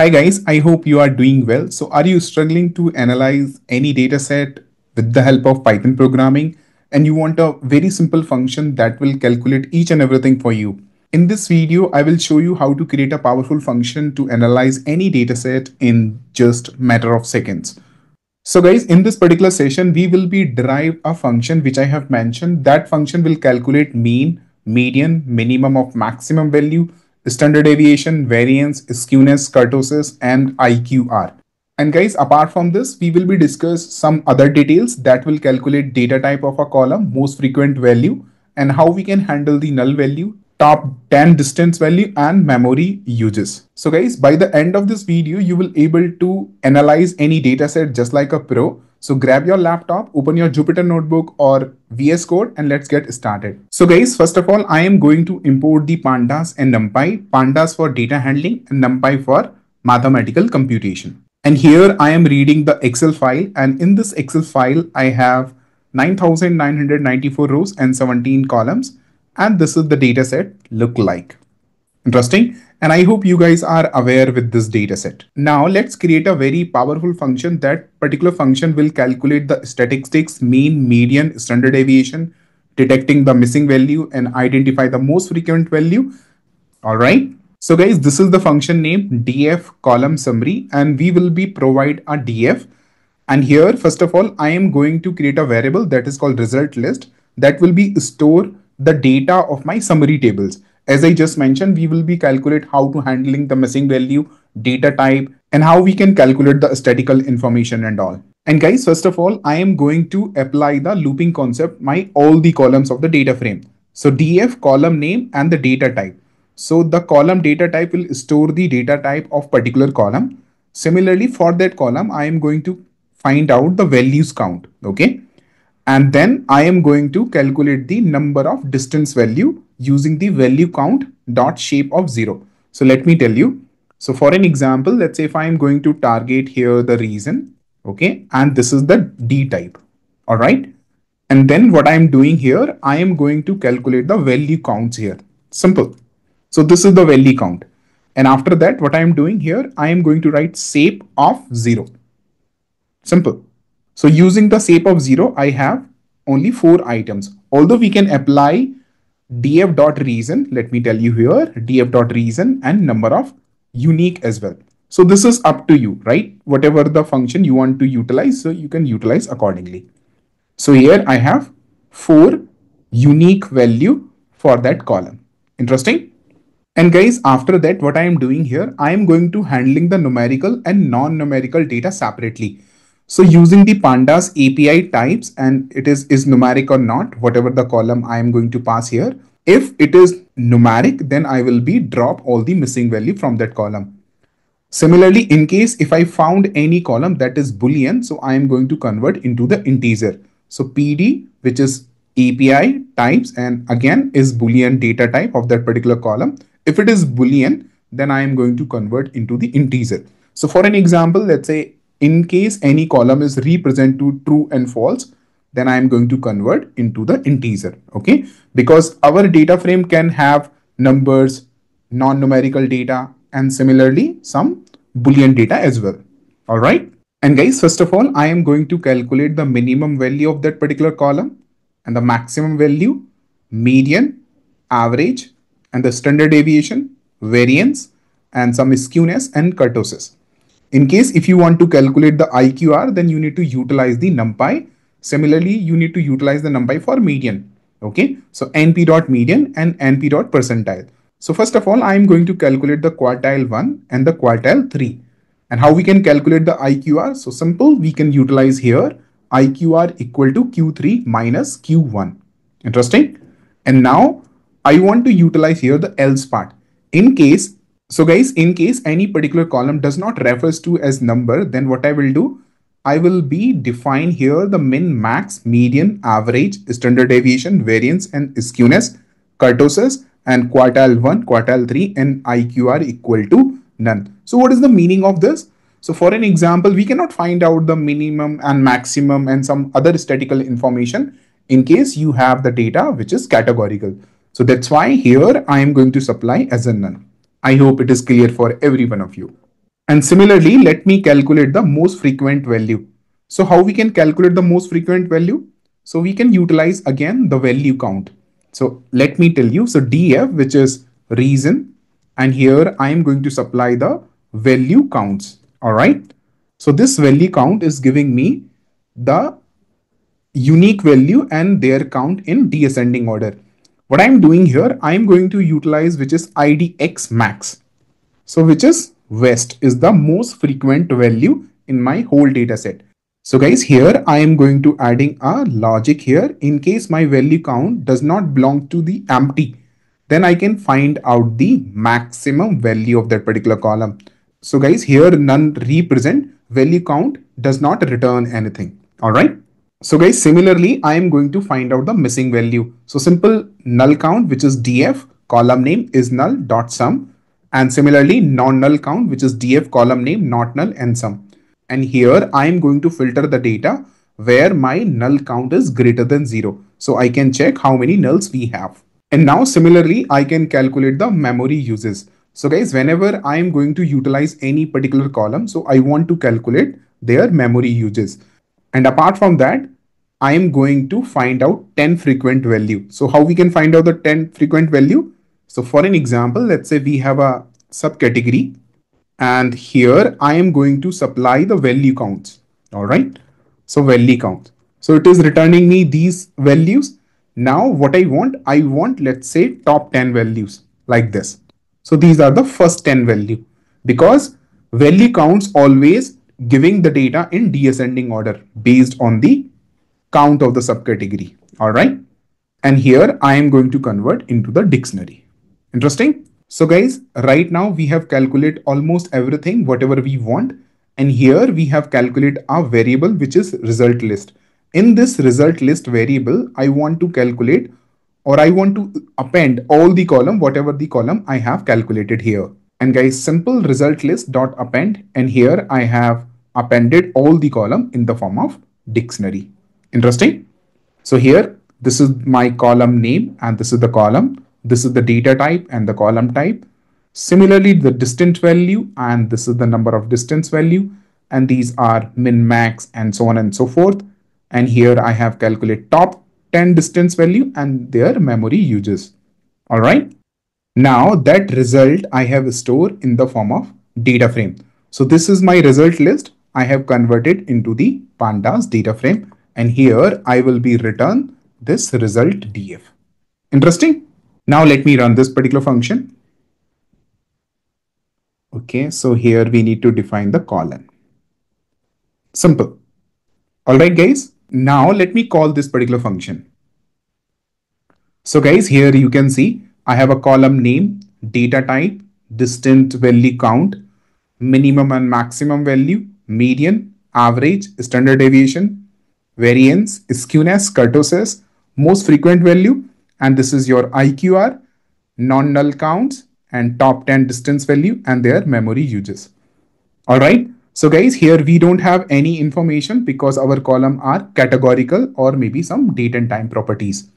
Hi guys, I hope you are doing well. So are you struggling to analyze any data set with the help of Python programming and you want a very simple function that will calculate each and everything for you? In this video, I will show you how to create a powerful function to analyze any data set in just a matter of seconds. So guys, in this particular session, we will be derive a function which I have mentioned. That function will calculate mean, median, minimum of maximum value, standard deviation, variance, skewness, kurtosis, and IQR. And guys, apart from this, we will be discuss some other details that will calculate data type of a column, most frequent value, and how we can handle the null value, top 10 distance value, and memory uses. So guys, by the end of this video, you will able to analyze any data set just like a pro. So grab your laptop, open your Jupyter notebook or VS code, and let's get started. So guys, first of all, I am going to import the Pandas and NumPy. Pandas for data handling and NumPy for mathematical computation. And here I am reading the Excel file, and in this Excel file, I have 9,994 rows and 17 columns. And this is the data set look like. Interesting. And I hope you guys are aware with this data set. Now let's create a very powerful function. That particular function will calculate the statistics, mean, median, standard deviation, detecting the missing value, and identify the most frequent value. All right. So guys, this is the function name df column summary, and we will be provide a df. And here, first of all, I am going to create a variable that is called result list that will be store the data of my summary tables. As I just mentioned, we will be calculate how to handling the missing value, data type, and how we can calculate the statistical information and all. And guys, first of all, I am going to apply the looping concept my all the columns of the data frame. So df column name and the data type. So the column data type will store the data type of particular column. Similarly, for that column, I am going to find out the values count. Okay. And then I am going to calculate the number of distance value using the value count dot shape of 0. So let me tell you. So for an example, let's say if I am going to target here the region, okay, and this is the D type. All right. And then what I am doing here, I am going to calculate the value counts here. Simple. So this is the value count. And after that, what I am doing here, I am going to write shape of 0. Simple. So using the shape of 0, I have only 4 items. Although we can apply df.reason, let me tell you here, df.reason and number of unique as well. So this is up to you, right? Whatever the function you want to utilize, so you can utilize accordingly. So here I have 4 unique value for that column. Interesting. And guys, after that, what I am doing here, I am going to handling the numerical and non-numerical data separately. So using the Pandas API types, and it is numeric or not, whatever the column I am going to pass here. If it is numeric, then I will be drop all the missing value from that column. Similarly, in case if I found any column that is Boolean, so I am going to convert into the integer. So PD, which is API types, and again is Boolean data type of that particular column. If it is Boolean, then I am going to convert into the integer. So for an example, let's say, in case any column is represented to true and false, then I am going to convert into the integer. Okay, because our data frame can have numbers, non-numerical data, and similarly some Boolean data as well. All right. And guys, first of all, I am going to calculate the minimum value of that particular column and the maximum value, median, average, and the standard deviation, variance, and some skewness and kurtosis. In case if you want to calculate the IQR, then you need to utilize the NumPy. Similarly, you need to utilize the NumPy for median. Okay, so np.median and np.percentile. So first of all, I am going to calculate the quartile 1 and the quartile 3. And how we can calculate the IQR? So simple, we can utilize here IQR equal to Q3 minus Q1. Interesting. And now I want to utilize here the else part. So guys, in case any particular column does not refers to as number, then what I will do, I will be define here the min, max, median, average, standard deviation, variance, and skewness, kurtosis, and quartile 1, quartile 3, and IQR equal to none. So what is the meaning of this? So for an example, we cannot find out the minimum and maximum and some other statistical information in case you have the data which is categorical. So that's why here I am going to supply as a none. I hope it is clear for every one of you. And similarly, let me calculate the most frequent value. So how we can calculate the most frequent value? So we can utilize again the value count. So let me tell you, so df, which is reason, and here I am going to supply the value counts. All right. So this value count is giving me the unique value and their count in descending order. What I'm doing here, I'm going to utilize, which is idx max. So which is West is the most frequent value in my whole data set. So guys, here I am going to adding a logic here. In case my value count does not belong to the empty, then I can find out the maximum value of that particular column. So guys, here none represent value count does not return anything. All right. So guys, similarly, I am going to find out the missing value. So simple null count, which is df, column name is null dot sum. And similarly, non-null count, which is df column name, not null and sum. And here I am going to filter the data where my null count is greater than 0. So I can check how many nulls we have. And now similarly, I can calculate the memory uses. So guys, whenever I am going to utilize any particular column, so I want to calculate their memory uses. And apart from that, I am going to find out 10 frequent value. So how we can find out the 10 frequent value? So for an example, let's say we have a subcategory and here I am going to supply the value counts. All right. So value count. So it is returning me these values. Now what I want, let's say top 10 values like this. So these are the first 10 value because value counts always giving the data in descending order based on the count of the subcategory. All right. And here I am going to convert into the dictionary. Interesting. So guys, right now we have calculated almost everything, whatever we want. And here we have calculated our variable, which is result list. In this result list variable, I want to calculate or I want to append all the column, whatever the column I have calculated here. And guys, simple result list dot append. And here I have appended all the column in the form of dictionary. Interesting. So here, this is my column name and this is the column. This is the data type and the column type. Similarly, the distance value and this is the number of distance value. And these are min, max and so on and so forth. And here I have calculated top 10 distance value and their memory uses. All right. Now that result I have stored in the form of data frame. So this is my result list. I have converted into the Pandas data frame. And here I will be return this result df. Interesting. Now let me run this particular function. Okay, so here we need to define the colon. Simple. All right, guys. Now let me call this particular function. So guys, here you can see I have a column name, data type, distant value count, minimum and maximum value, median, average, standard deviation, variance, skewness, kurtosis, most frequent value. And this is your IQR, non-null counts and top 10 distance value and their memory uses. All right. So guys, here we don't have any information because our column are categorical or maybe some date and time properties.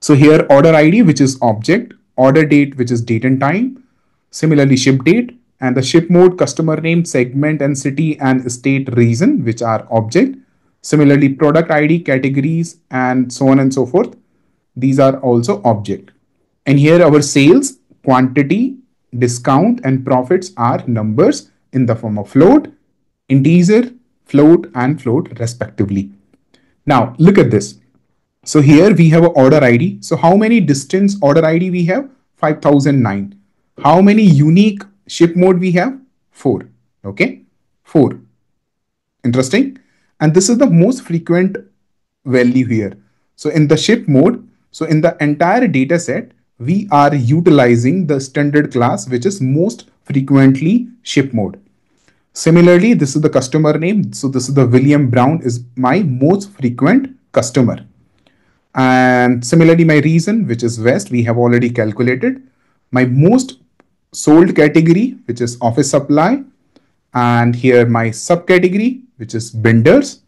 So here order ID, which is object, order date, which is date and time. Similarly, ship date and the ship mode, customer name, segment and city and state reason, which are object. Similarly, product ID, categories and so on and so forth. These are also object. And here our sales, quantity, discount and profits are numbers in the form of float, integer, float and float respectively. Now look at this. So here we have an order ID. So how many distance order ID we have? 5009. How many unique ship mode we have? 4. Okay. 4. Interesting. And this is the most frequent value here. So in the ship mode, so in the entire data set, we are utilizing the standard class, which is most frequently ship mode. Similarly, this is the customer name. So this is the William Brown is my most frequent customer. And similarly, my reason, which is West, we have already calculated. My most sold category, which is office supply. And here my subcategory, which is binders.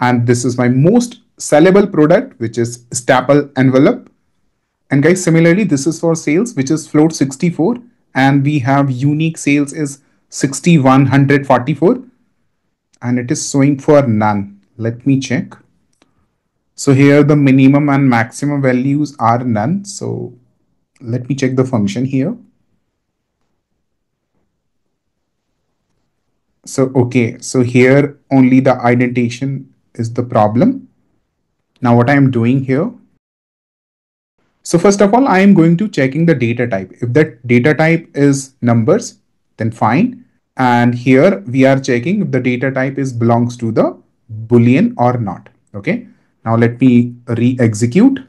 And this is my most sellable product, which is staple envelope. And guys, similarly, this is for sales, which is float 64. And we have unique sales is 6,144, and it is showing for none. Let me check. So here the minimum and maximum values are none. So let me check the function here. So, okay, so here only the indentation is the problem. Now what I am doing here. So first of all, I am going to checking the data type. If that data type is numbers, then fine. And here we are checking if the data type is belongs to the Boolean or not. Okay. Now let me re-execute.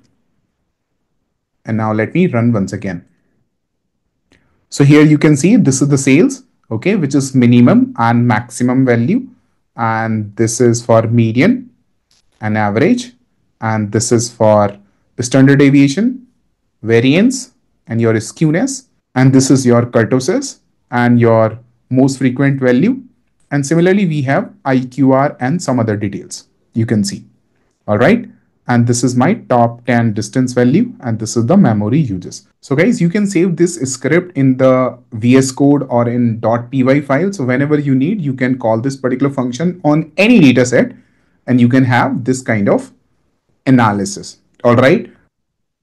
And now let me run once again. So here you can see this is the sales. Okay, which is minimum and maximum value, and this is for median and average, and this is for standard deviation, variance, and your skewness, and this is your kurtosis and your most frequent value, and similarly we have IQR and some other details you can see. All right, and this is my top 10 distance value, and this is the memory uses. So guys, you can save this script in the VS code or in .py file. So whenever you need, you can call this particular function on any data set and you can have this kind of analysis. All right.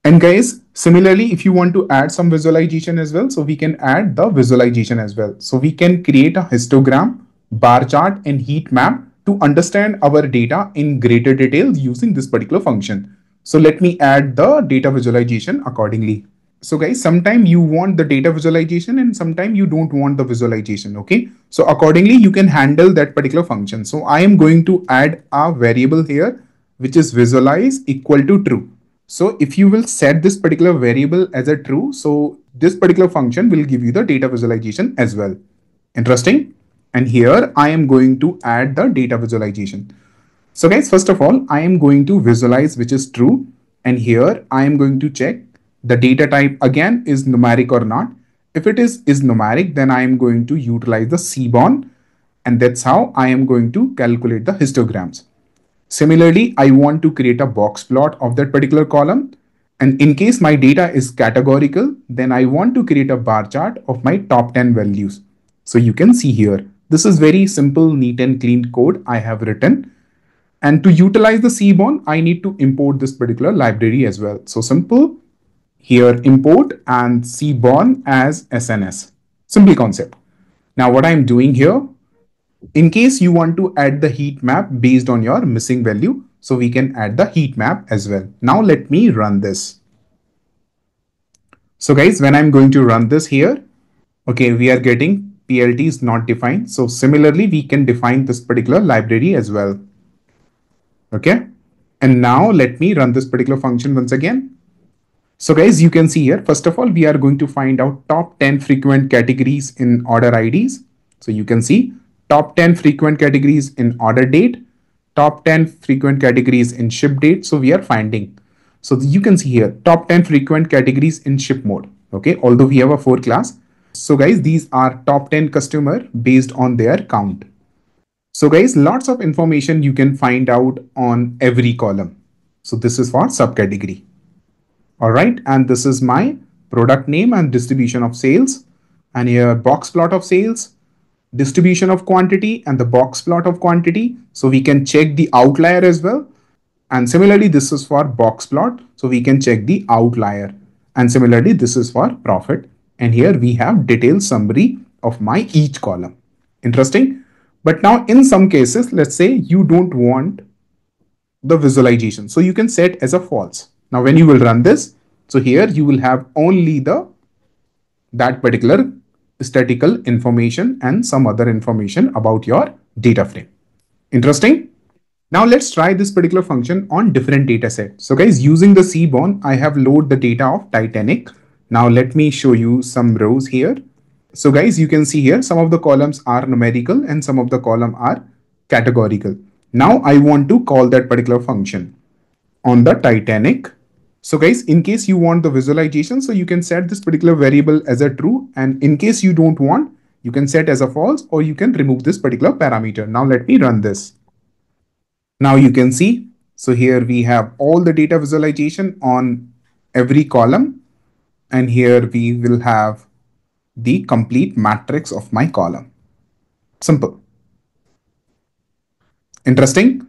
And guys, similarly, if you want to add some visualization as well, so we can add the visualization as well. So we can create a histogram, bar chart, and heat map to understand our data in greater detail using this particular function. So let me add the data visualization accordingly. So guys, sometimes you want the data visualization and sometimes you don't want the visualization. Okay. So accordingly, you can handle that particular function. So I am going to add a variable here, which is visualize equal to true. So if you will set this particular variable as a true, so this particular function will give you the data visualization as well. Interesting. And here I am going to add the data visualization. So guys, first of all, I am going to visualize, which is true. And here I am going to check the data type again is numeric or not. If it is numeric, then I am going to utilize the CBON. And that's how I am going to calculate the histograms. Similarly, I want to create a box plot of that particular column. And in case my data is categorical, then I want to create a bar chart of my top 10 values. So you can see here. This is very simple, neat and clean code I have written. And to utilize the CBON, I need to import this particular library as well. So simple, here import and CBON as SNS. Simple concept. Now what I'm doing here, in case you want to add the heat map based on your missing value, so we can add the heat map as well. Now let me run this. So guys, when I'm going to run this here, okay, we are getting PLT is not defined. So similarly, we can define this particular library as well. Okay. And now let me run this particular function once again. So guys, you can see here, first of all, we are going to find out top 10 frequent categories in order IDs. So you can see top 10 frequent categories in order date, top 10 frequent categories in ship date. So we are finding. So you can see here, top 10 frequent categories in ship mode. Okay. Although we have a 4 class. So guys, these are top 10 customer based on their count. So guys, lots of information you can find out on every column. So this is for subcategory. All right. And this is my product name and distribution of sales, and here box plot of sales, distribution of quantity, and the box plot of quantity. So we can check the outlier as well. And similarly, this is for box plot. So we can check the outlier, and similarly, this is for profit. And here we have detailed summary of my each column. Interesting. But now in some cases, let's say you don't want the visualization. So you can set as a false. Now when you will run this, so here you will have only that particular statistical information and some other information about your data frame. Interesting. Now let's try this particular function on different data set. So guys, using the CBON, I have loaded the data of Titanic. Now let me show you some rows here. So guys, you can see here, some of the columns are numerical and some of the column are categorical. Now I want to call that particular function on the Titanic. So guys, in case you want the visualization, so you can set this particular variable as a true. And in case you don't want, you can set as a false, or you can remove this particular parameter. Now let me run this. Now you can see, so here we have all the data visualization on every column. And here we will have the complete matrix of my column. Simple. Interesting.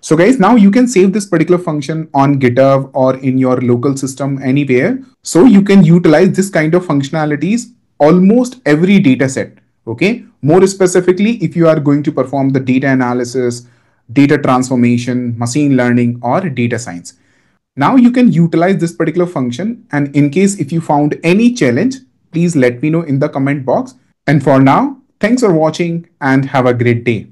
So guys, now you can save this particular function on GitHub or in your local system anywhere. So you can utilize this kind of functionalities almost every data set. Okay. More specifically, if you are going to perform the data analysis, data transformation, machine learning, or data science. Now you can utilize this particular function. And in case if you found any challenge, please let me know in the comment box. And for now, thanks for watching and have a great day.